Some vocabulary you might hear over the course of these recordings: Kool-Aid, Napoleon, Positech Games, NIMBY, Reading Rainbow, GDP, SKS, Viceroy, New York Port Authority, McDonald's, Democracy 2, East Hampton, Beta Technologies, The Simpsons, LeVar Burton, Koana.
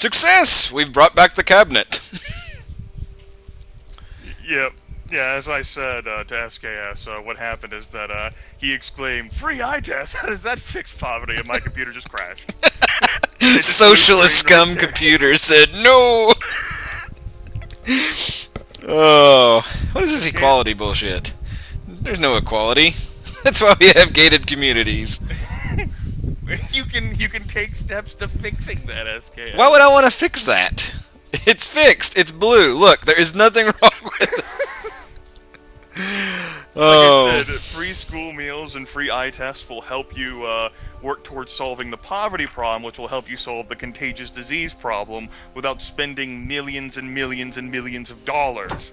Success! We've brought back the cabinet. Yep. Yeah, as I said to SKS, what happened is that he exclaimed, "Free eye test! How does that fix poverty?" And my computer just crashed. Just socialist scum computer said, "No!" Oh, what is this equality bullshit? There's no equality. That's why we have gated communities. You can take steps to fixing that, SKS. Why would I want to fix that? It's fixed. It's blue. Look, there is nothing wrong with it. Like I said, free school meals and free eye tests will help you work towards solving the poverty problem, which will help you solve the contagious disease problem without spending millions and millions and millions of dollars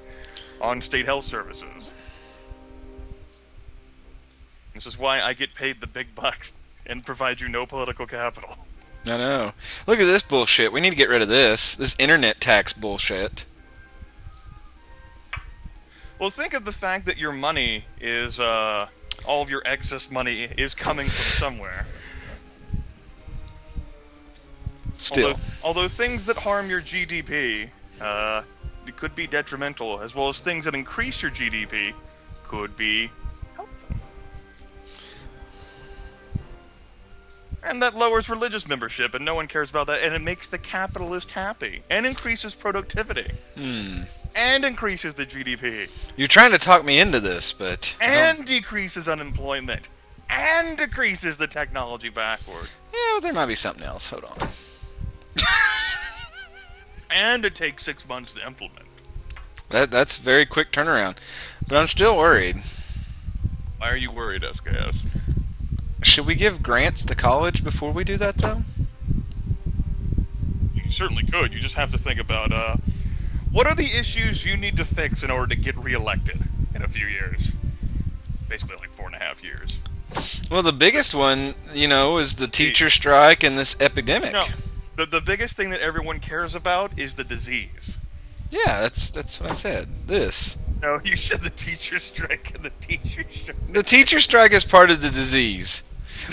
on state health services. This is why I get paid the big bucks and provide you no political capital. I know. Look at this bullshit. We need to get rid of this. This internet tax bullshit. Well, think of the fact that your money is, all of your excess money is coming from somewhere. Still. Although things that harm your GDP, could be detrimental, as well as things that increase your GDP could be helpful. And that lowers religious membership, and no one cares about that, and it makes the capitalist happy, and increases productivity. Hmm. And increases the GDP. You're trying to talk me into this, but... And decreases unemployment. And decreases the technology backward. Yeah, well, there might be something else. Hold on. And it takes 6 months to implement. That's a very quick turnaround. But I'm still worried. Why are you worried, SKS? Should we give grants to college before we do that, though? You certainly could. You just have to think about, what are the issues you need to fix in order to get reelected in a few years? Basically like 4.5 years. Well, the biggest one, you know, is the teacher strike and this epidemic. No, the biggest thing that everyone cares about is the disease. Yeah, that's what I said. This. No, you said the teacher strike and the teacher strike. The teacher strike is part of the disease.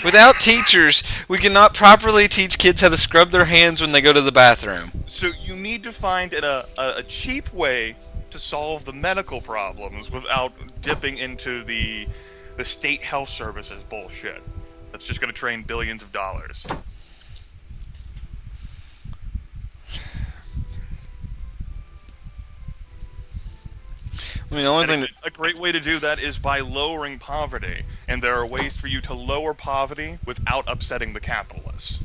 Without teachers, we cannot properly teach kids how to scrub their hands when they go to the bathroom. So you need to find a cheap way to solve the medical problems without dipping into the state health services bullshit. That's just going to drain billions of dollars. I mean, the only thing a great way to do that is by lowering poverty, and there are ways for you to lower poverty without upsetting the capitalists.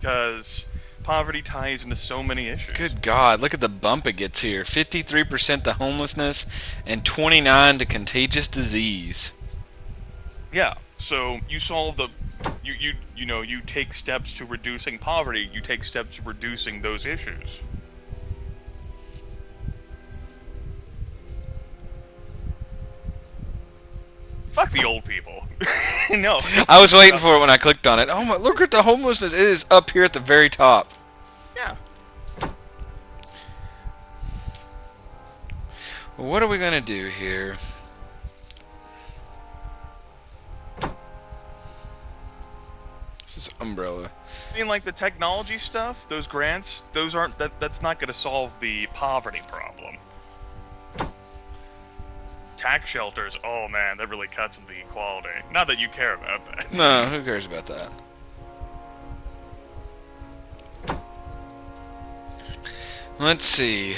Because poverty ties into so many issues. Good God, look at the bump it gets here. 53% to homelessness and 29% to contagious disease. Yeah, so you solve the... You know, you take steps to reducing poverty, you take steps to reducing those issues. Fuck the old people. No. I was waiting for it when I clicked on it. Oh my, look at the homelessness. It is up here at the very top. Yeah. Well, what are we going to do here? This is umbrella. I mean, like the technology stuff, those grants, those aren't. That's not going to solve the poverty problem. Tax shelters. Oh man, that really cuts into the equality. Not that you care about that. No, who cares about that? Let's see.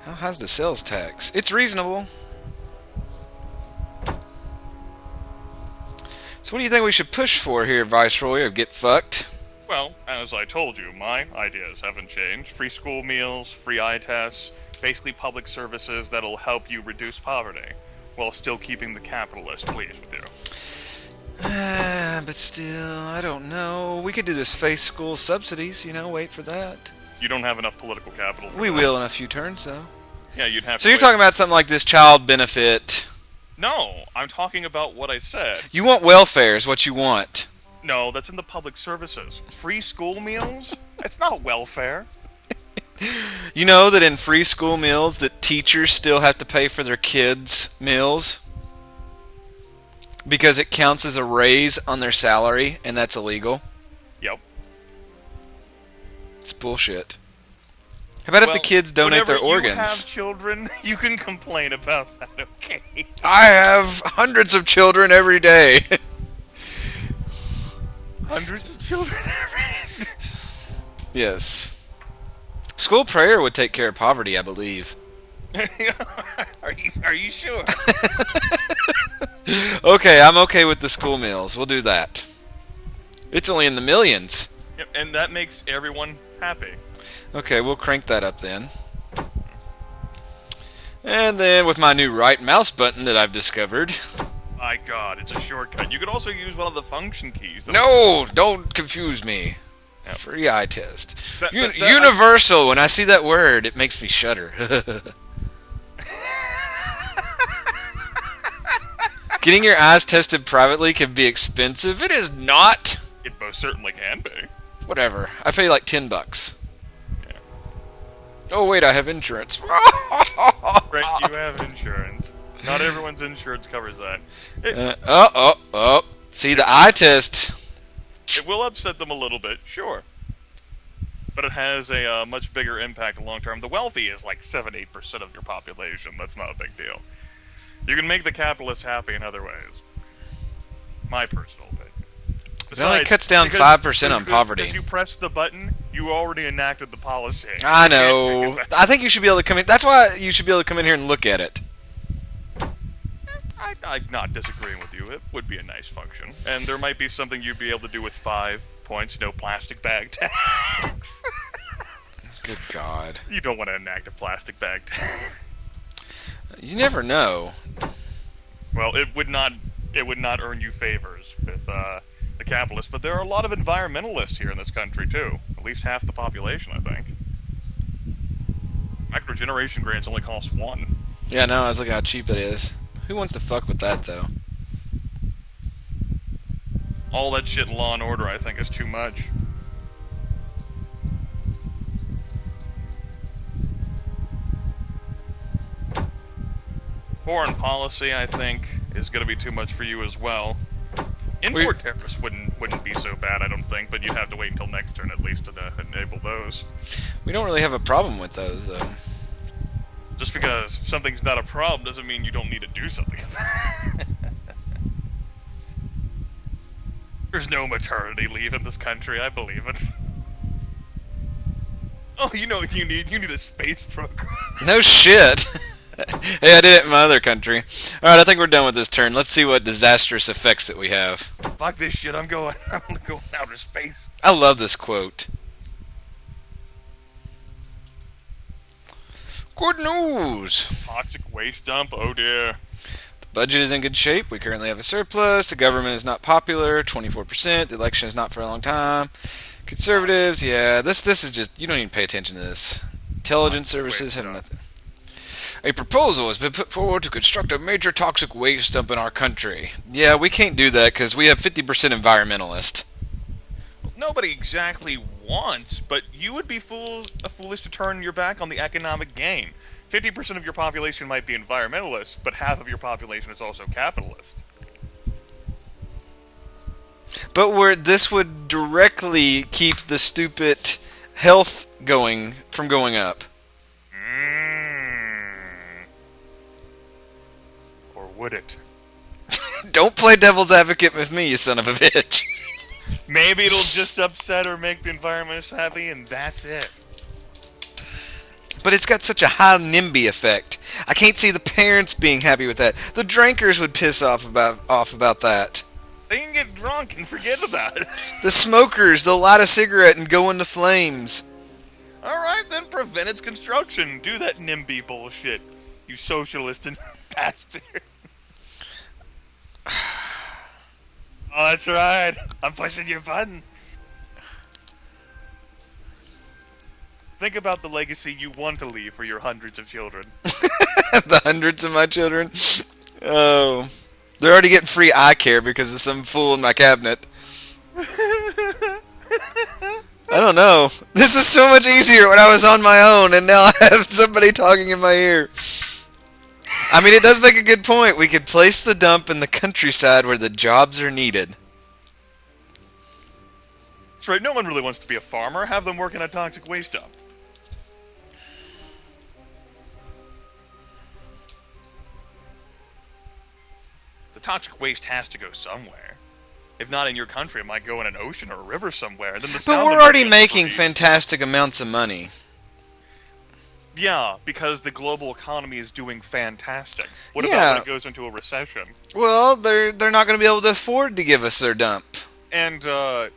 How high's the sales tax? It's reasonable. So what do you think we should push for here, Viceroy, of Get Fucked? Well, as I told you, my ideas haven't changed. Free school meals, free eye tests, basically public services that'll help you reduce poverty, while still keeping the capitalist pleased with you. But still, I don't know. We could do this face school subsidies, you know, wait for that. You don't have enough political capital. We will in a few turns, though. Yeah, you'd have to. So you're talking about something like this child benefit... No, I'm talking about what I said. You want welfare is what you want. No, that's in the public services. Free school meals? It's not welfare. You know that in free school meals that teachers still have to pay for their kids' meals because it counts as a raise on their salary, and that's illegal? Yep. It's bullshit. How about if the kids donate their organs? Whenever you have children, you can complain about that, okay? I have hundreds of children every day. Hundreds of children every day? Yes. School prayer would take care of poverty, I believe. Are you sure? Okay, I'm okay with the school meals. We'll do that. It's only in the millions. Yep, and that makes everyone happy. Okay, we'll crank that up then. And then with my new right mouse button that I've discovered. My God, it's a shortcut. You could also use one of the function keys. No, don't confuse me. Yep. Free eye test. Universal. When I see that word, it makes me shudder. Getting your eyes tested privately can be expensive. It is not. It most certainly can be. Whatever. I pay like $10. Yeah. Oh wait, I have insurance. Right, you have insurance. Not everyone's insurance covers that. See the eye test. It will upset them a little bit, sure. But it has a much bigger impact long term. The wealthy is like 7-8% of your population. That's not a big deal. You can make the capitalists happy in other ways. My personal opinion. It only cuts down 5% on poverty. If you press the button, you already enacted the policy. I know. I think you should be able to come in. That's why you should be able to come in here and look at it. I'm not disagreeing with you. It would be a nice function. And there might be something you'd be able to do with 5 points, no plastic bag tax. Good God. You don't want to enact a plastic bag tax. You never know. Well, it would not earn you favors with the capitalists, but there are a lot of environmentalists here in this country, too. At least half the population, I think. Microgeneration grants only cost 1. Yeah, no, I was looking how cheap it is. Who wants to fuck with that, though? All that shit in Law & Order, I think, is too much. Foreign policy, I think, is going to be too much for you as well. Import tariffs wouldn't be so bad, I don't think, but you'd have to wait until next turn, at least, to enable those. We don't really have a problem with those, though. Just because something's not a problem doesn't mean you don't need to do something about it. There's no maternity leave in this country, I believe it. Oh, you know what you need? You need a space program. No shit. Hey, I did it in my other country. Alright, I think we're done with this turn. Let's see what disastrous effects that we have. Fuck this shit, I'm going out of space. I love this quote. Good news! Toxic waste dump, oh dear. The budget is in good shape. We currently have a surplus. The government is not popular, 24%. The election is not for a long time. Conservatives, yeah. This is just... You don't even pay attention to this. Intelligence services have nothing. A proposal has been put forward to construct a major toxic waste dump in our country. Yeah, we can't do that because we have 50% environmentalists. Nobody exactly wants, but you would be foolish to turn your back on the economic gain. 50% of your population might be environmentalists, but half of your population is also capitalist. But this would directly keep the stupid health from going up. Mm. Or would it? Don't play devil's advocate with me, you son of a bitch. Maybe it'll just upset or make the environment happy, and that's it. But it's got such a high NIMBY effect. I can't see the parents being happy with that. The drinkers would piss off about that. They can get drunk and forget about it. The smokers, they'll light a cigarette and go into flames. Alright, then prevent its construction. Do that NIMBY bullshit, you socialist and bastard. Oh, that's right. I'm pushing your button. Think about the legacy you want to leave for your hundreds of children. The hundreds of my children? Oh. They're already getting free eye care because of some fool in my cabinet. I don't know. This is so much easier when I was on my own, and now I have somebody talking in my ear. I mean, it does make a good point. We could place the dump in the countryside where the jobs are needed. That's right. No one really wants to be a farmer. Have them work in a toxic waste dump. The toxic waste has to go somewhere. If not in your country, it might go in an ocean or a river somewhere. Then the but we're already making fantastic amounts of money. Yeah, because the global economy is doing fantastic. What about when it goes into a recession? Well, they're not going to be able to afford to give us their dump. And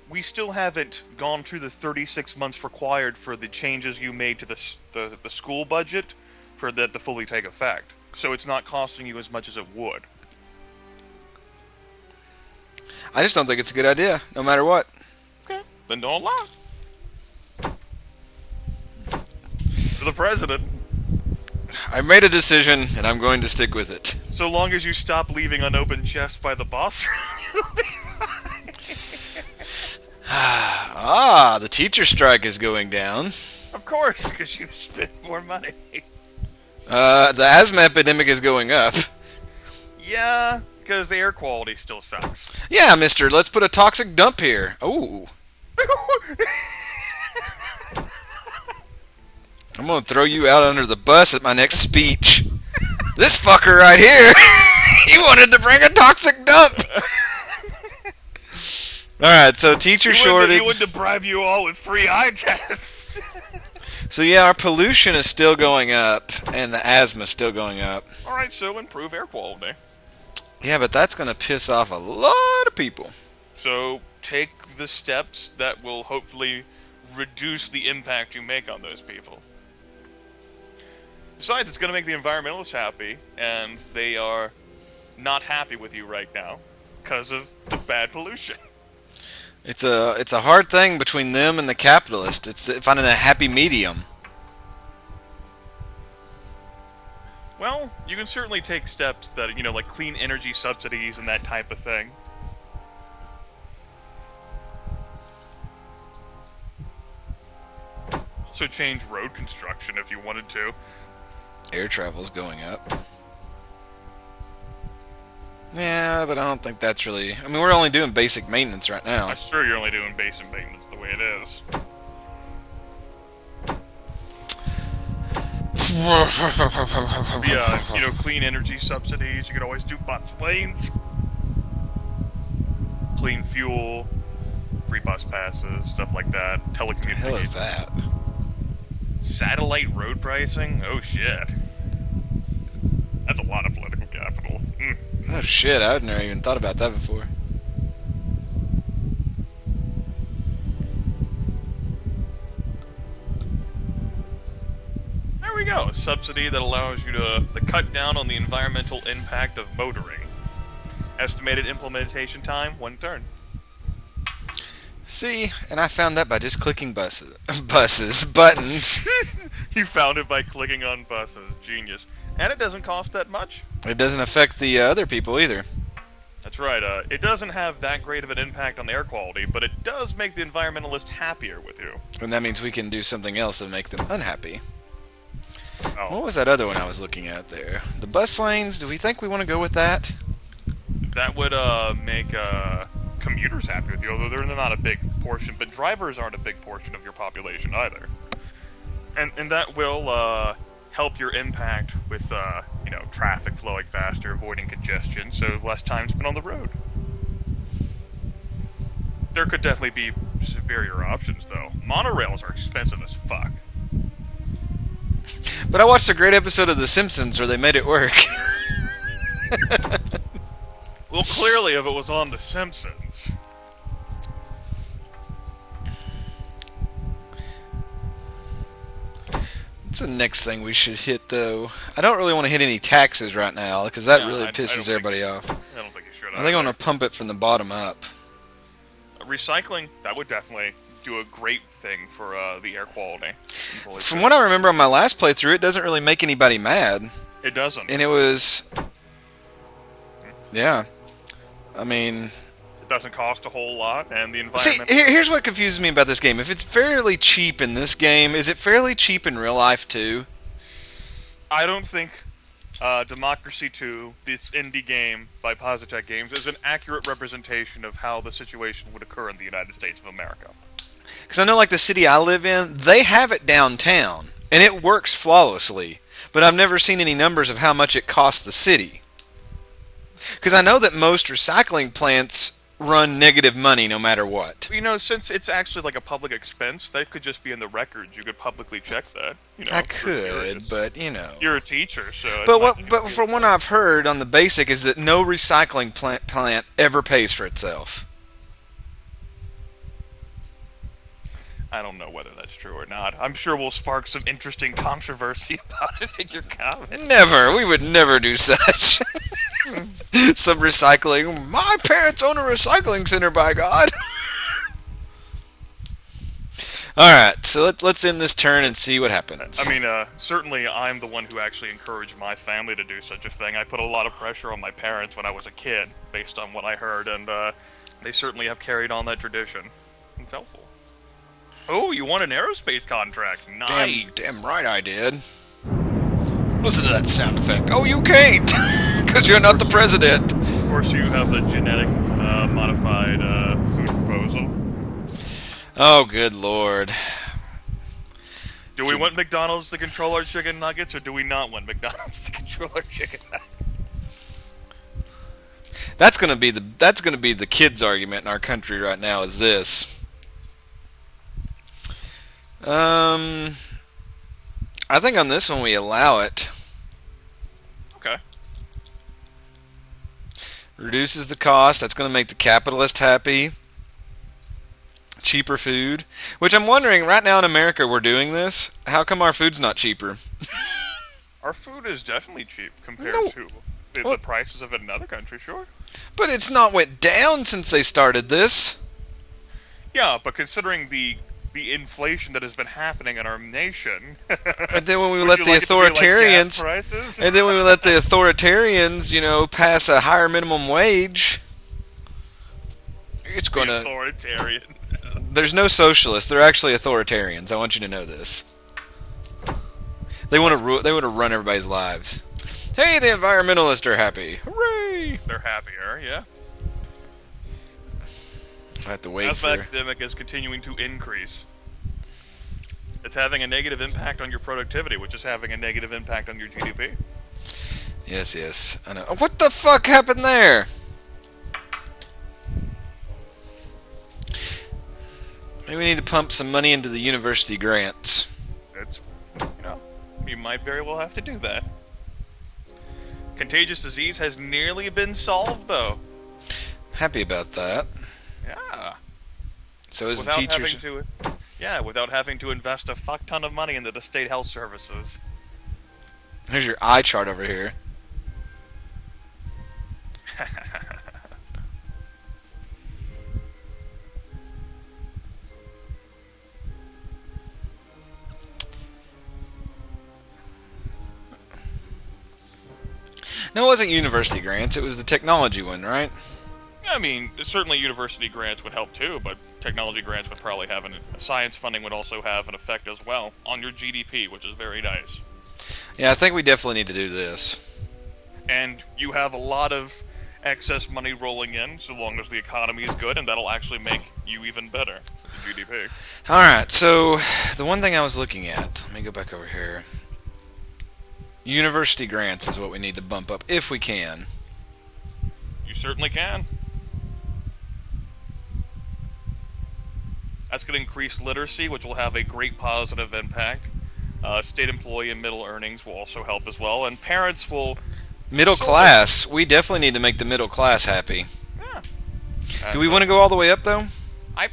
we still haven't gone through the 36 months required for the changes you made to the school budget for that to fully take effect. So it's not costing you as much as it would. I just don't think it's a good idea, no matter what. Okay, then don't lie. To the president. I made a decision, and I'm going to stick with it. So long as you stop leaving unopened chests by the boss. Ah, the teacher strike is going down. Of course, because you spent more money. The asthma epidemic is going up. Yeah, because the air quality still sucks. Yeah, mister, let's put a toxic dump here. Ooh. I'm going to throw you out under the bus at my next speech. This fucker right here, he wanted to bring a toxic dump. Alright, so teacher shortage. He wanted to bribe you all with free eye tests. So yeah, our pollution is still going up, and the asthma is still going up. Alright, so improve air quality. Yeah, but that's going to piss off a lot of people. So take the steps that will hopefully reduce the impact you make on those people. Besides, it's going to make the environmentalists happy, and they are not happy with you right now because of the bad pollution. It's a hard thing between them and the capitalists. It's finding a happy medium. Well, you can certainly take steps that, you know, like clean energy subsidies and that type of thing. Also change road construction if you wanted to. Air travel's going up. Yeah, but I don't think that's really... I mean, we're only doing basic maintenance right now. I'm sure you're only doing basic maintenance the way it is. Yeah, you know, clean energy subsidies. You could always do bus lanes. Clean fuel. Free bus passes. Stuff like that. Telecommunications. What the hell is that? Satellite road pricing? Oh shit. That's a lot of political capital. Mm. Oh shit, I hadn't even thought about that before. There we go, a subsidy that allows you to cut down on the environmental impact of motoring. Estimated implementation time, 1 turn. See, and I found that by just clicking buttons. You found it by clicking on buses. Genius. And it doesn't cost that much. It doesn't affect the other people either. That's right. It doesn't have that great of an impact on the air quality, but it does make the environmentalists happier with you. And that means we can do something else to make them unhappy. Oh. What was that other one I was looking at there? The bus lanes, do we think we want to go with that? That would make... commuters happy with you, although they're not a big portion, but drivers aren't a big portion of your population either. And that will help your impact with you know, traffic flowing faster, avoiding congestion, so less time spent on the road. There could definitely be superior options though. Monorails are expensive as fuck. But I watched a great episode of The Simpsons where they made it work. Well, clearly, if it was on The Simpsons. What's the next thing we should hit, though? I don't really want to hit any taxes right now, because that really pisses everybody off. I don't think you should. I think I want to pump it from the bottom up. Recycling, that would definitely do a great thing for the air quality. From what I remember on my last playthrough, it doesn't really make anybody mad. It doesn't. And it was... Yeah. I mean, doesn't cost a whole lot, and the environment... See, here's what confuses me about this game. If it's fairly cheap in this game, is it fairly cheap in real life, too? I don't think Democracy 2, this indie game by Positech Games, is an accurate representation of how the situation would occur in the United States of America. Because I know, like, the city I live in, they have it downtown, and it works flawlessly, but I've never seen any numbers of how much it costs the city. Because I know that most recycling plants run negative money no matter what. You know, since it's actually like a public expense, that could just be in the records. You could publicly check that. You know, I could, but you know, you're a teacher, so. But what? But from what I've heard on the basic is that no recycling plant ever pays for itself. I don't know whether that's true or not. I'm sure we'll spark some interesting controversy about it in your comments. Never. We would never do such. Some recycling. My parents own a recycling center, by God. Alright, so let's end this turn and see what happens. I mean, certainly I'm the one who actually encouraged my family to do such a thing. I put a lot of pressure on my parents when I was a kid, based on what I heard, and they certainly have carried on that tradition. It's helpful. Oh, you won an aerospace contract. Nice. Damn right I did. Listen to that sound effect. Oh, you can't! Because you're not the president. Of course you have the genetic modified food proposal. Oh, good lord. Do we want McDonald's to control our chicken nuggets, or do we not want McDonald's to control our chicken nuggets? That's gonna be the kids' argument in our country right now, is this. I think on this one we allow it. Okay. Reduces the cost. That's going to make the capitalist happy. Cheaper food. Which I'm wondering, right now in America we're doing this. How come our food's not cheaper? Our food is definitely cheap compared to the prices of it in other countries, sure. But it's not went down since they started this. Yeah, but considering the inflation that has been happening in our nation. And then when we let the authoritarians, you know, pass a higher minimum wage, it's going to. Authoritarian. There's no socialists. They're actually authoritarians. I want you to know this. They want to run everybody's lives. Hey, the environmentalists are happy. Hooray! They're happier, yeah. I have to wait for... The epidemic is continuing to increase. It's having a negative impact on your productivity, which is having a negative impact on your GDP. Yes, yes, I know. What the fuck happened there? Maybe we need to pump some money into the university grants. That's, you know, you might very well have to do that. Contagious disease has nearly been solved, though. Happy about that. Yeah. So is the teachers. Yeah, without having to invest a fuck ton of money into the state health services. Here's your eye chart over here. No, it wasn't university grants. It was the technology one, right? I mean, certainly university grants would help too, but technology grants would probably have an... Science funding would also have an effect as well on your GDP, which is very nice. Yeah, I think we definitely need to do this. And you have a lot of excess money rolling in, so long as the economy is good, and that'll actually make you even better, the GDP. Alright, so the one thing I was looking at... Let me go back over here. University grants is what we need to bump up, if we can. You certainly can. That's going to increase literacy, which will have a great positive impact. State employee and middle earnings will also help as well. And parents will... Middle class. We definitely need to make the middle class happy. Yeah. Do we want to go all the way up, though? I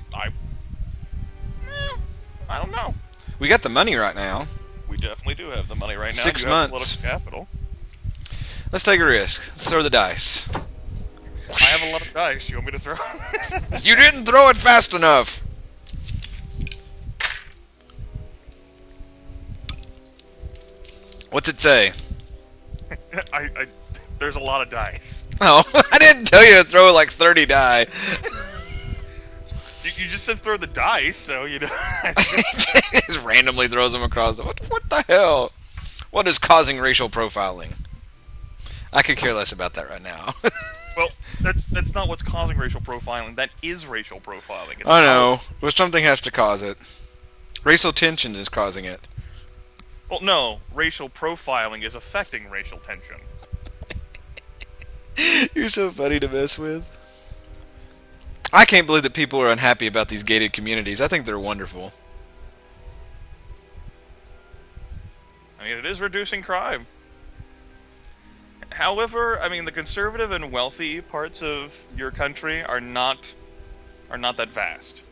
don't know. We got the money right now. We definitely do have the money right now. 6 months. Capital. Let's take a risk. Let's throw the dice. I have a lot of dice. You want me to throw it? You didn't throw it fast enough. What's it say? I There's a lot of dice. Oh, I didn't tell you to throw like 30 die. You just said throw the dice, so you know. Just randomly throws them across. What the hell? What is causing racial profiling? I could care less about that right now. Well, that's not what's causing racial profiling. That is racial profiling. It's I know, but something has to cause it. Racial tension is causing it. Well, no, racial profiling is affecting racial tension. You're so funny to mess with. I can't believe that people are unhappy about these gated communities. I think they're wonderful. I mean, it is reducing crime. However, I mean, the conservative and wealthy parts of your country are not that vast.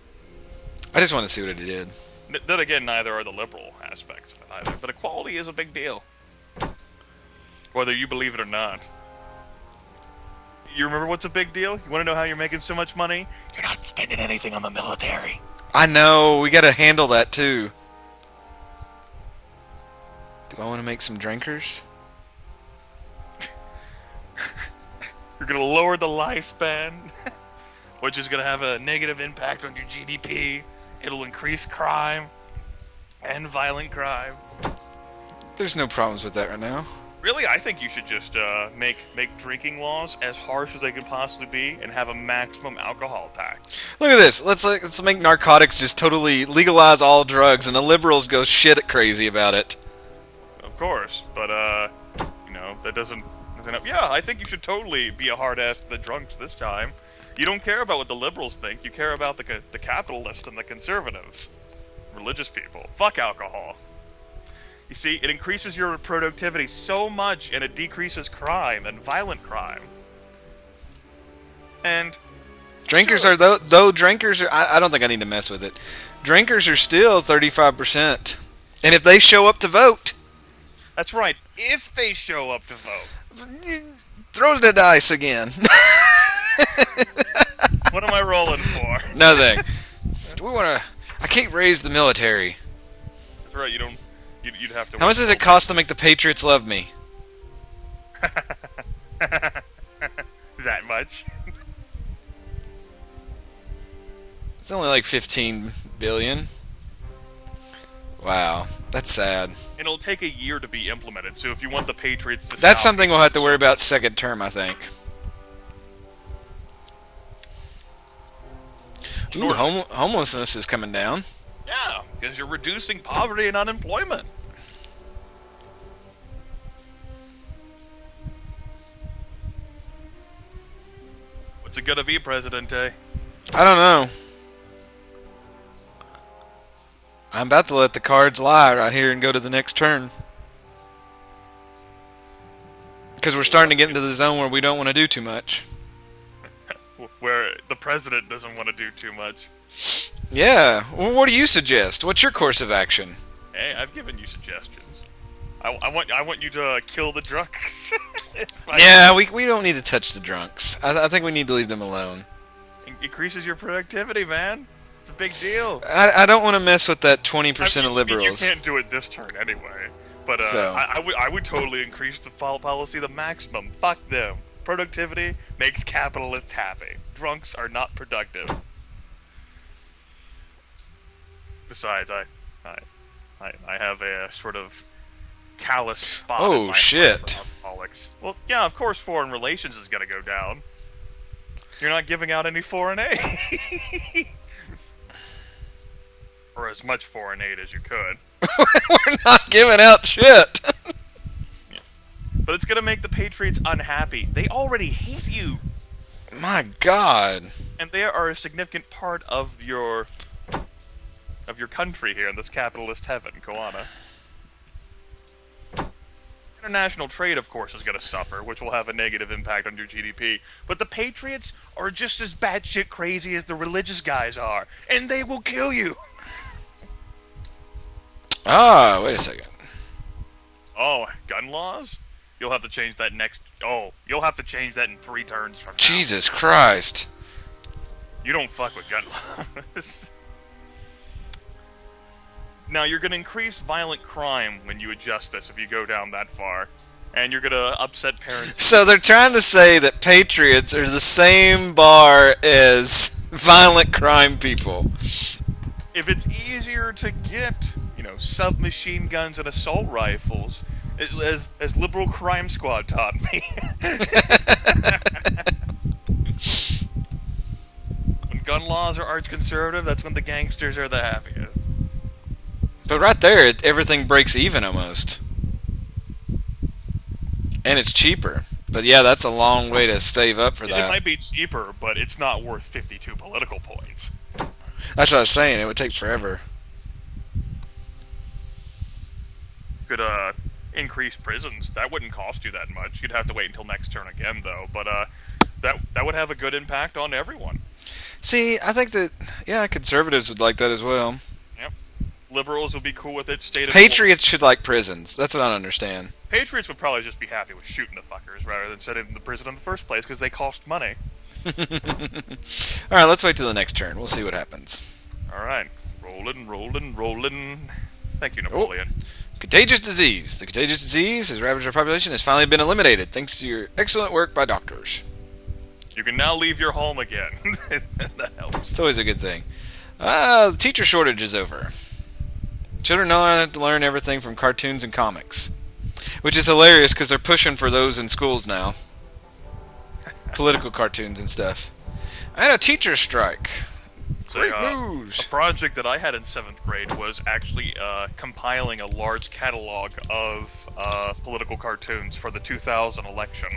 I just want to see what it did. Then again, neither are the liberal aspects of it either. But equality is a big deal, whether you believe it or not. You remember what's a big deal? You want to know how you're making so much money? You're not spending anything on the military. I know. We got to handle that too. Do I want to make some drinkers? You're going to lower the lifespan, which is going to have a negative impact on your GDP. It'll increase crime and violent crime. There's no problems with that right now. Really, I think you should just make drinking laws as harsh as they can possibly be, and have a maximum alcohol tax. Look at this. Let's make narcotics just totally legalize all drugs, and the liberals go shit crazy about it. Of course, but you know that doesn't help. Yeah, I think you should totally be a hard ass to the drunks this time. You don't care about what the liberals think. You care about the capitalists and the conservatives, religious people. Fuck alcohol. You see, it increases your productivity so much, and it decreases crime and violent crime. And drinkers are though drinkers are. I don't think I need to mess with it. Drinkers are still 35%, and if they show up to vote, that's right. If they show up to vote, throw the dice again. What am I rolling for? Nothing. Do we want to? I can't raise the military. That's right. You don't. You'd have to. How much does it cost to make the Patriots love me? That much? It's only like 15 billion. Wow, that's sad. And it'll take a year to be implemented. So if you want the Patriots to that's something we'll have to worry about second term, I think. Ooh, homelessness is coming down. Yeah, because you're reducing poverty and unemployment. What's it gonna be, Presidente? I don't know. I'm about to let the cards lie right here and go to the next turn. Because we're starting to get into the zone where we don't want to do too much. Where the president doesn't want to do too much. Yeah. Well, what do you suggest? What's your course of action? Hey, I've given you suggestions. I want you to kill the drunks. Yeah, we don't need to touch the drunks. I think we need to leave them alone. It increases your productivity, man. It's a big deal. I don't want to mess with that 20% of liberals. You can't do it this turn anyway. But so. I would totally increase the foul policy to the maximum. Fuck them. Productivity makes capitalists happy. Drunks are not productive. Besides, I have a sort of callous spot. Oh, in my shit. Well, yeah, of course foreign relations is going to go down. You're not giving out any foreign aid. Or as much foreign aid as you could. We're not giving out shit. Yeah. But it's going to make the Patriots unhappy. They already hate you. My God. And they are a significant part of your... of your country here in this capitalist heaven, Koana. International trade, of course, is going to suffer, which will have a negative impact on your GDP. But the Patriots are just as batshit crazy as the religious guys are, and they will kill you! Ah, wait a second. Oh, gun laws? You'll have to change that next... Oh, you'll have to change that in 3 turns from now. Jesus Christ! You don't fuck with gun laws. Now, you're going to increase violent crime when you adjust this if you go down that far. and you're gonna upset parents. So they're trying to say that patriots are the same bar as violent crime people. If it's easier to get, you know, submachine guns and assault rifles, as liberal crime squad taught me. When gun laws are arch conservative, that's when the gangsters are the happiest. But right there, everything breaks even almost. And it's cheaper. But yeah, that's a long way to save up for that. It might be cheaper, but it's not worth 52 political points. That's what I was saying. It would take forever. Could increase prisons. That wouldn't cost you that much. You'd have to wait until next turn again, though. But that would have a good impact on everyone. See, I think that, yeah, conservatives would like that as well. Yep. Liberals would be cool with it. State of Patriots should like prisons. That's what I don't understand. Patriots would probably just be happy with shooting the fuckers rather than sending them to prison in the first place because they cost money. Alright, let's wait till the next turn. We'll see what happens. Alright. Rolling, rolling, rolling. Thank you, Napoleon. Oh. Contagious disease. The contagious disease has ravaged our population, has finally been eliminated thanks to your excellent work by doctors. You can now leave your home again. That helps. It's always a good thing. The teacher shortage is over. Children now have to learn everything from cartoons and comics. Which is hilarious because they're pushing for those in schools now. Political cartoons and stuff. And a teacher strike. Great news. A project that I had in 7th grade was actually compiling a large catalog of political cartoons for the 2000 election.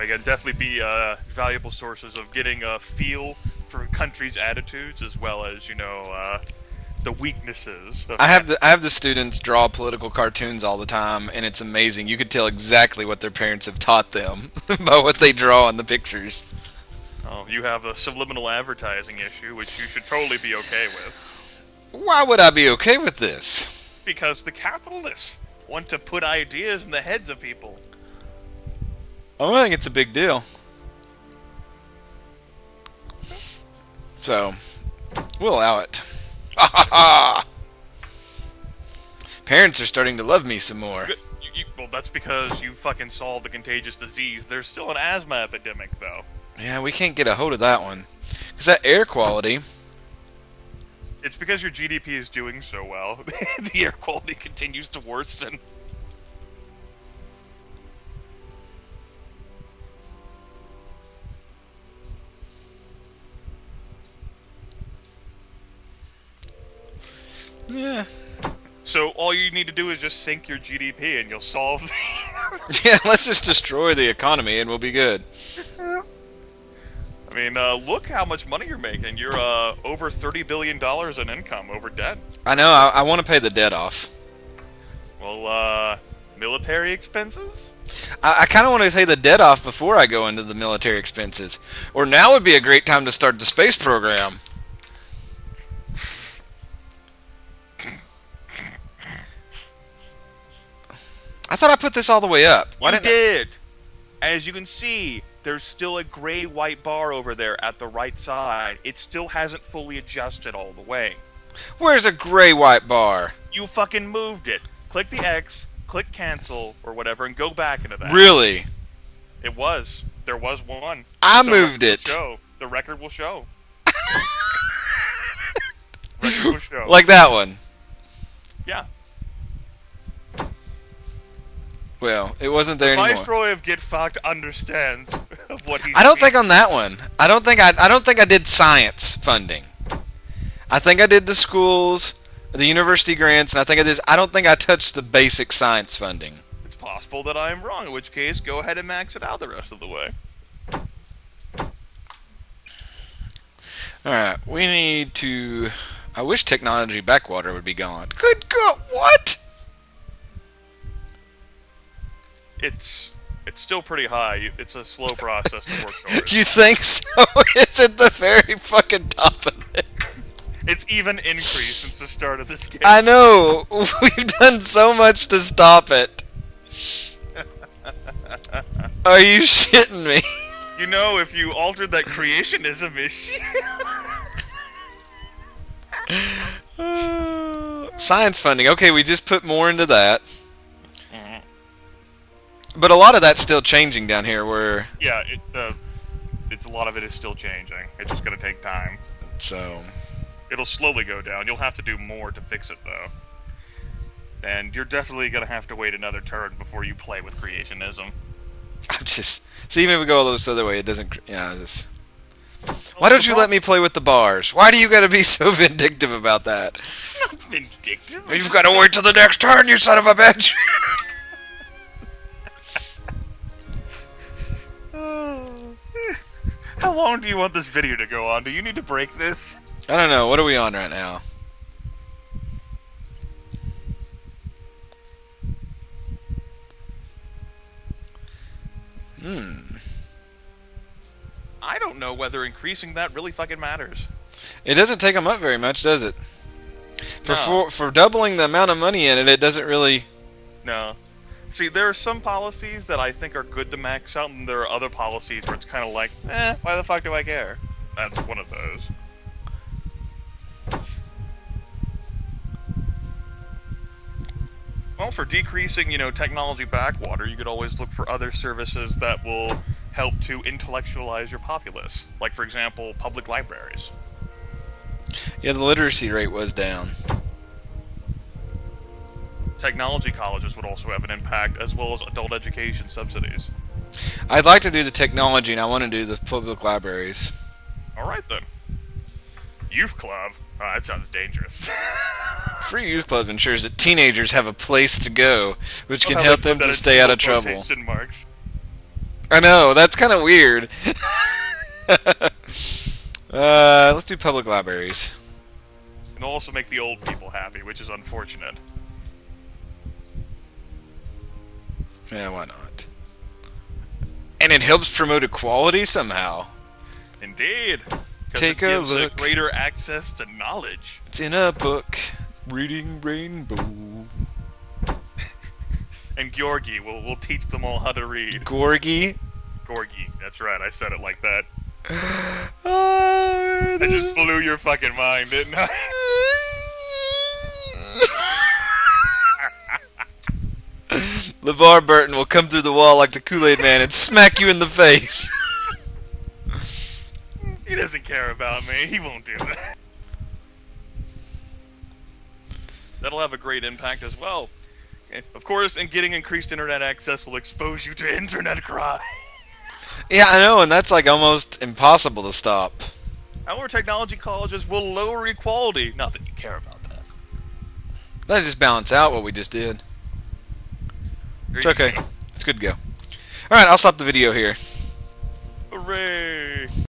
Again, definitely be valuable sources of getting a feel for country's attitudes as well as, you know, the weaknesses. I have the students draw political cartoons all the time, and it's amazing. You could tell exactly what their parents have taught them by what they draw in the pictures. Oh, you have a subliminal advertising issue, which you should totally be okay with. Why would I be okay with this? Because the capitalists want to put ideas in the heads of people. I don't think it's a big deal. So, we'll allow it. Parents are starting to love me some more. Well, that's because you fucking solved the contagious disease. There's still an asthma epidemic, though. Yeah, we can't get a hold of that one. Because that air quality... It's because your GDP is doing so well. The air quality continues to worsen. Yeah. So all you need to do is just sink your GDP and you'll solve... Yeah, let's just destroy the economy and we'll be good. I mean, look how much money you're making. You're over $30 billion in income, over debt. I know, I want to pay the debt off. Well, military expenses? I kind of want to pay the debt off before I go into the military expenses. Or now would be a great time to start the space program. I thought I put this all the way up. Why didn't I? You did. As you can see, there's still a gray-white bar over there at the right side. It still hasn't fully adjusted all the way. Where's a gray-white bar? You fucking moved it. Click the X, click cancel, or whatever, and go back into that. Really? It was. There was one. I moved it. The record will show. Record will show. Like that one? Yeah. Well, it wasn't there anymore. The Viceroy of Get Fucked understands of what he's. I don't think on that one. I don't think I did science funding. I think I did the schools, the university grants, and I think I did. I don't think I touched the basic science funding. It's possible that I am wrong. In which case, go ahead and max it out the rest of the way. All right, we need to. I wish technology backwater would be gone. Good God, what? It's still pretty high. It's a slow process to work towards. You think so? It's at the very fucking top of it. It's even increased since the start of this game. I know. We've done so much to stop it. Are you shitting me? You know, if you altered that creationism issue... Science funding. Okay, we just put more into that. But a lot of that's still changing down here. Where yeah, it's a lot of it is still changing. It's just going to take time. So it'll slowly go down. You'll have to do more to fix it, though. And you're definitely going to have to wait another turn before you play with creationism. I'm just... See, even if we go this other way, it doesn't... Yeah, it's just... Why don't you let me play with the bars? Why do you got to be so vindictive about that? I'm not vindictive. You've got to wait till the next turn, you son of a bitch! How long do you want this video to go on? Do you need to break this? I don't know. What are we on right now? I don't know whether increasing that really fucking matters. It doesn't take them up very much, does it? For doubling the amount of money in it, it doesn't really... No. See, there are some policies that I think are good to max out, and there are other policies where it's kind of like, eh, why the fuck do I care? That's one of those. Well, for decreasing, you know, technology backwater, you could always look for other services that will help to intellectualize your populace. Like, for example, public libraries. Yeah, the literacy rate was down. Technology colleges would also have an impact, as well as adult education subsidies. I'd like to do the technology, and I want to do the public libraries. Alright, then. Youth club? Oh, that sounds dangerous. Free youth club ensures that teenagers have a place to go, which can help them to stay out of trouble. Marks. I know, that's kind of weird. Let's do public libraries. And also make the old people happy, which is unfortunate. Yeah, why not? And it helps promote equality somehow. Indeed. Take a look. Greater access to knowledge. It's in a book, Reading Rainbow. And Georgie will teach them all how to read. Gorgie? Gorgie. That's right. I said it like that. I just blew your fucking mind, didn't I? LeVar Burton will come through the wall like the Kool-Aid man and smack you in the face. He doesn't care about me. He won't do that. That'll have a great impact as well. Of course, and getting increased internet access will expose you to internet crime. Yeah, I know, and that's like almost impossible to stop. Our technology colleges will lower equality. Not that you care about that. That'll just balance out what we just did. It's okay. It's good to go. Alright, I'll stop the video here. Hooray!